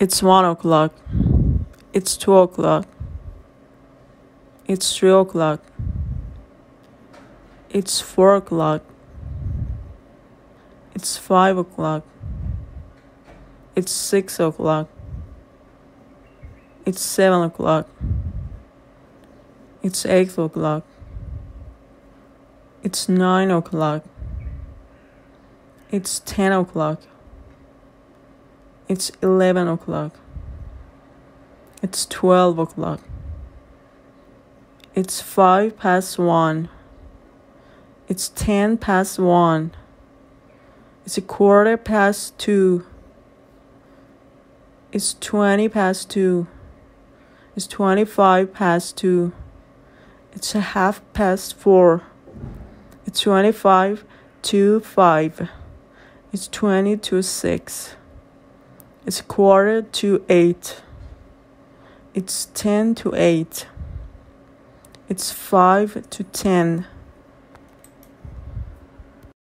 It's 1 o'clock. It's 2 o'clock. It's 3 o'clock. It's 4 o'clock. It's 5 o'clock. It's 6 o'clock. It's 7 o'clock. It's 8 o'clock. It's 9 o'clock. It's 10 o'clock. It's 11 o'clock. It's 12 o'clock. It's 5 past 1. It's 10 past 1. It's 1/4 past 2. It's 20 past 2. It's 25 past 2. It's 1/2 past 4. It's 25 to 5. It's 20 to 6. It's 4:45. It's 10 to 8. It's 5 to 10.